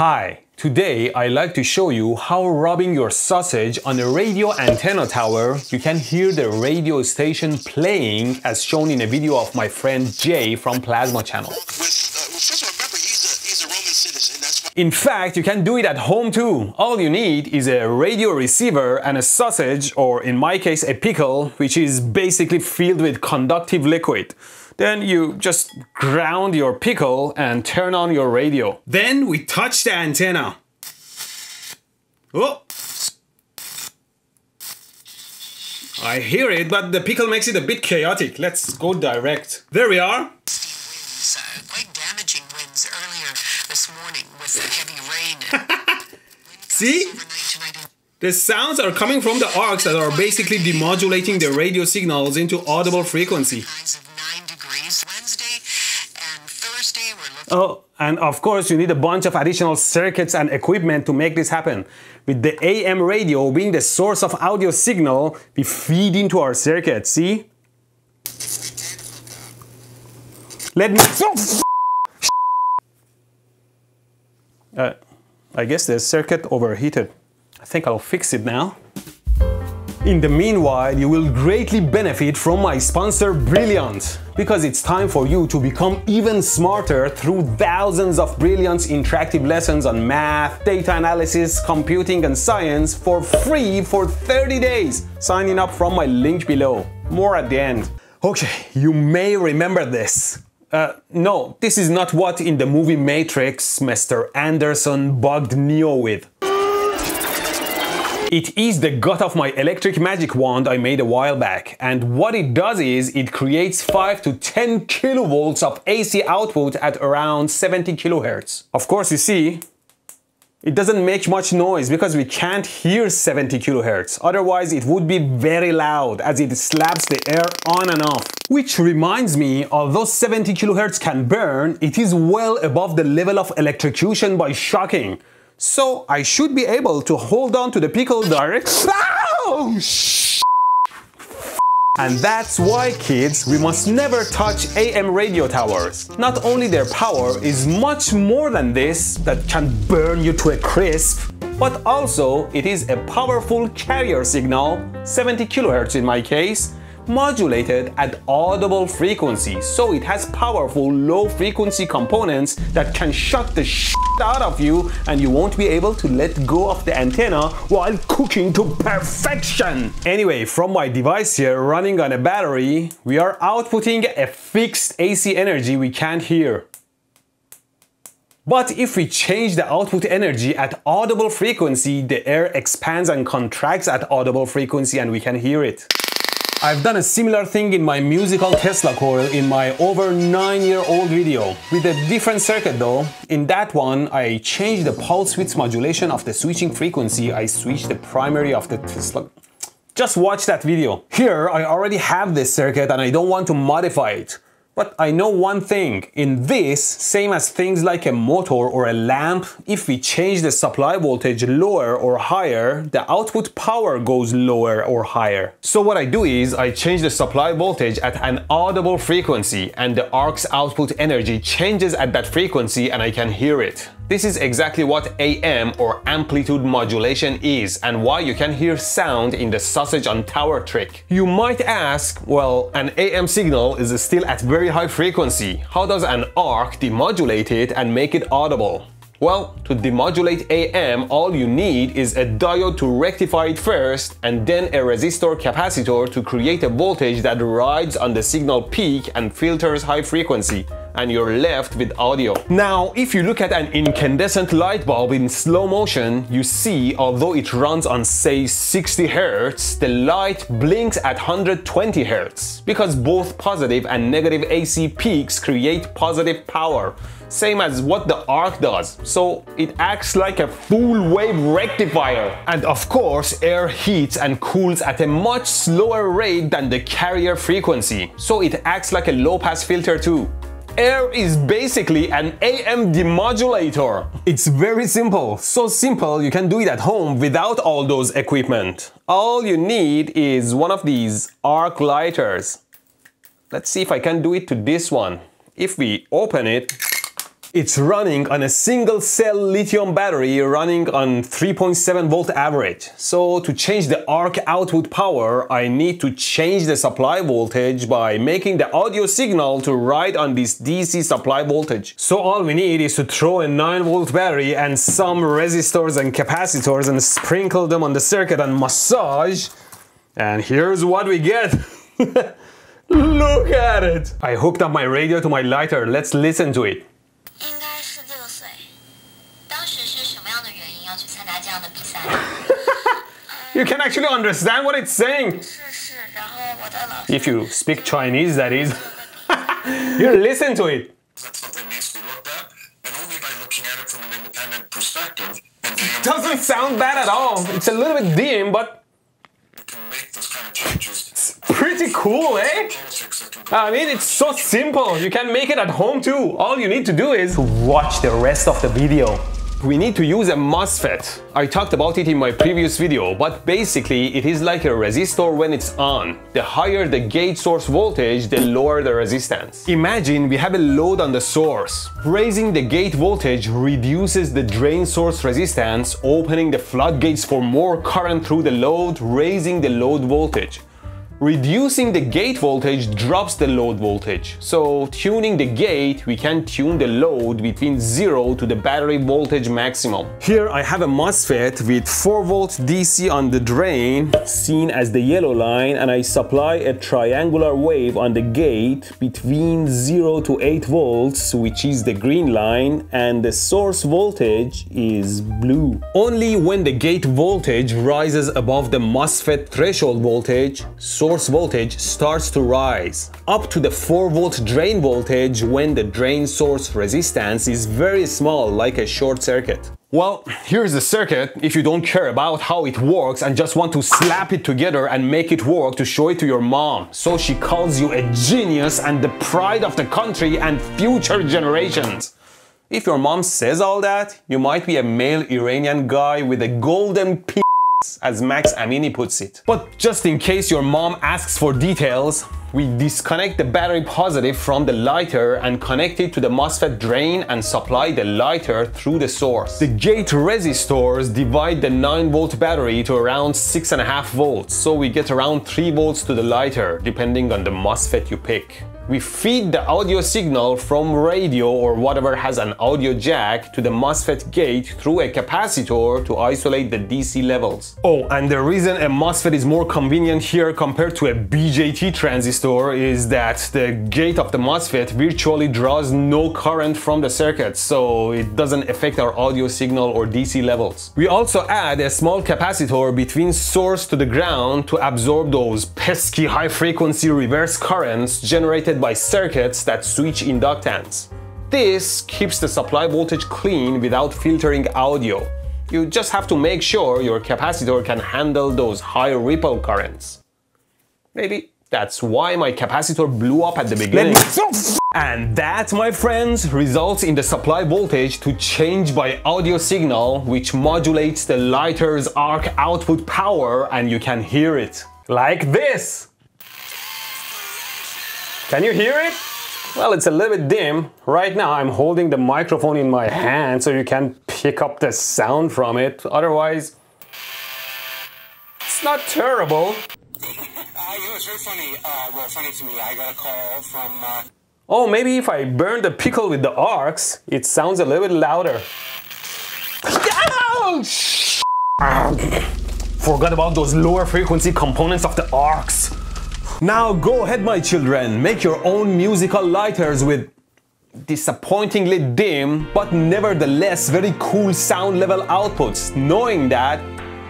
Hi, today I'd like to show you how rubbing your sausage on a radio antenna tower you can hear the radio station playing, as shown in a video of my friend Jay from Plasma Channel. In fact, you can do it at home too. All you need is a radio receiver and a sausage, or in my case a pickle, which is basically filled with conductive liquid. Then you just ground your pickle and turn on your radio. Then we touch the antenna. Oh! I hear it, but the pickle makes it a bit chaotic. Let's go direct. There we are. Quite damaging winds earlier this morning with heavy rain. See? The sounds are coming from the arcs that are basically demodulating the radio signals into audible frequency. Oh, and of course you need a bunch of additional circuits and equipment to make this happen. With the AM radio being the source of audio signal, we feed into our circuit, see? Let me... I guess the circuit overheated. I think I'll fix it now. In the meanwhile, you will greatly benefit from my sponsor Brilliant, because it's time for you to become even smarter through thousands of Brilliant's interactive lessons on math, data analysis, computing and science for free for 30 days. Signing up from my link below. More at the end. Okay, you may remember this. No, this is not what in the movie Matrix Mr. Anderson bugged Neo with. It is the gut of my electric magic wand I made a while back, and what it does is it creates 5 to 10 kilovolts of AC output at around 70 kilohertz. Of course, you see, it doesn't make much noise because we can't hear 70 kilohertz, otherwise it would be very loud as it slaps the air on and off. Which reminds me, although 70 kilohertz can burn, it is well above the level of electrocution by shocking. So I should be able to hold on to the pickle direct. Oh, and that's why, kids, we must never touch AM radio towers. Not only their power is much more than this that can burn you to a crisp, but also it is a powerful carrier signal, 70 kilohertz in my case, modulated at audible frequency, so it has powerful low frequency components that can shock the shit out of you, and you won't be able to let go of the antenna while cooking to perfection. Anyway, from my device here running on a battery, we are outputting a fixed AC energy we can't hear. But if we change the output energy at audible frequency, the air expands and contracts at audible frequency and we can hear it. I've done a similar thing in my musical Tesla coil in my over 9-year-old video, with a different circuit though. In that one, I changed the pulse width modulation of the switching frequency. I switched the primary of the Tesla. Just watch that video. Here, I already have this circuit and I don't want to modify it. But I know one thing, in this, same as things like a motor or a lamp, if we change the supply voltage lower or higher, the output power goes lower or higher. So what I do is, I change the supply voltage at an audible frequency and the arc's output energy changes at that frequency and I can hear it. This is exactly what AM or amplitude modulation is and why you can hear sound in the sausage on tower trick. You might ask, well, an AM signal is still at very high frequency. How does an arc demodulate it and make it audible? Well, to demodulate AM, all you need is a diode to rectify it first and then a resistor capacitor to create a voltage that rides on the signal peak and filters high frequency, and you're left with audio. Now, if you look at an incandescent light bulb in slow motion, you see, although it runs on say 60 Hz, the light blinks at 120 Hz, because both positive and negative AC peaks create positive power, same as what the arc does, so it acts like a full wave rectifier. And of course, air heats and cools at a much slower rate than the carrier frequency, so it acts like a low-pass filter too. Air is basically an AM demodulator. It's very simple, so simple you can do it at home without all those equipment. All you need is one of these arc lighters. Let's see if I can do it to this one. If we open it, It's running on a single cell lithium battery running on 3.7 volt average. So to change the arc output power, I need to change the supply voltage by making the audio signal to ride on this DC supply voltage. So all we need is to throw a 9 volt battery and some resistors and capacitors and sprinkle them on the circuit and massage. And here's what we get. Look at it! I hooked up my radio to my lighter. Let's listen to it. You can actually understand what it's saying. If you speak Chinese, that is. You listen to it. It doesn't sound bad at all. It's a little bit dim, but it's pretty cool, eh? I mean, it's so simple. You can make it at home too. All you need to do is watch the rest of the video. We need to use a MOSFET. I talked about it in my previous video, but basically it is like a resistor when it's on. The higher the gate source voltage, the lower the resistance. Imagine we have a load on the source. Raising the gate voltage reduces the drain source resistance, opening the floodgates for more current through the load, raising the load voltage. Reducing the gate voltage drops the load voltage. So tuning the gate, we can tune the load between 0 to the battery voltage maximum. Here I have a MOSFET with 4 volts DC on the drain, seen as the yellow line, and I supply a triangular wave on the gate between 0 to 8 volts, which is the green line, and the source voltage is blue. Only when the gate voltage rises above the MOSFET threshold voltage, source voltage starts to rise up to the 4 volt drain voltage when the drain source resistance is very small, like a short circuit. Well, here's the circuit if you don't care about how it works and just want to slap it together and make it work to show it to your mom, so she calls you a genius and the pride of the country and future generations. If your mom says all that, you might be a male Iranian guy with a golden penis, as Max Amini puts it. But just in case your mom asks for details, we disconnect the battery positive from the lighter and connect it to the MOSFET drain and supply the lighter through the source. The gate resistors divide the 9 volt battery to around 6.5 volts, so we get around 3 volts to the lighter, depending on the MOSFET you pick. We feed the audio signal from radio or whatever has an audio jack to the MOSFET gate through a capacitor to isolate the DC levels. Oh, and the reason a MOSFET is more convenient here compared to a BJT transistor is that the gate of the MOSFET virtually draws no current from the circuit, so it doesn't affect our audio signal or DC levels. We also add a small capacitor between source to the ground to absorb those pesky high-frequency reverse currents generated by circuits that switch inductance. This keeps the supply voltage clean without filtering audio. You just have to make sure your capacitor can handle those high ripple currents. Maybe that's why my capacitor blew up at the beginning. And that, my friends, results in the supply voltage to change by audio signal, which modulates the lighter's arc output power, and you can hear it. Like this! Can you hear it? Well, it's a little bit dim. Right now I'm holding the microphone in my hand so you can pick up the sound from it. Otherwise, it's not terrible. It was very funny. Well, funny to me, I got a call from... Oh, maybe if I burn the pickle with the arcs, it sounds a little bit louder. Oh, shit! Forgot about those lower frequency components of the arcs. Now go ahead, my children, make your own musical lighters with disappointingly dim but nevertheless very cool sound level outputs, knowing that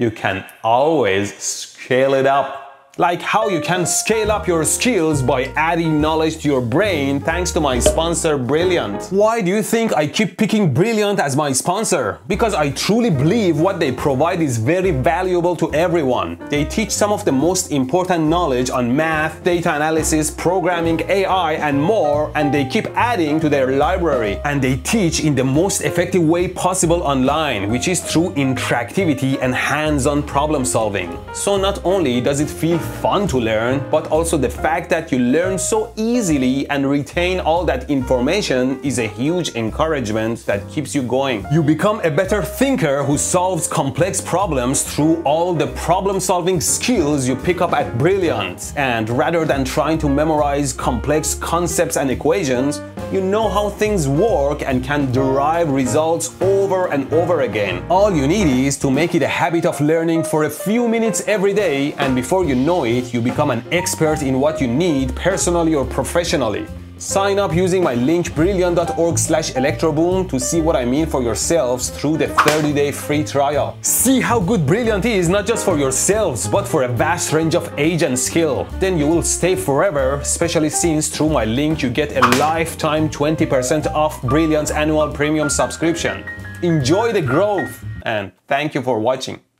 you can always scale it up. Like how you can scale up your skills by adding knowledge to your brain thanks to my sponsor Brilliant. Why do you think I keep picking Brilliant as my sponsor? Because I truly believe what they provide is very valuable to everyone. They teach some of the most important knowledge on math, data analysis, programming, AI and more, and they keep adding to their library. And they teach in the most effective way possible online, which is through interactivity and hands-on problem solving. So not only does it feel fun to learn, but also the fact that you learn so easily and retain all that information is a huge encouragement that keeps you going. You become a better thinker who solves complex problems through all the problem-solving skills you pick up at Brilliant. And rather than trying to memorize complex concepts and equations, you know how things work and can derive results over and over again. All you need is to make it a habit of learning for a few minutes every day, and before you know it, you become an expert in what you need personally or professionally. Sign up using my link brilliant.org/electroboom to see what I mean for yourselves through the 30-day free trial. See how good Brilliant is, not just for yourselves, but for a vast range of age and skill. Then you will stay forever, especially since through my link you get a lifetime 20% off Brilliant's annual premium subscription. Enjoy the growth, and thank you for watching.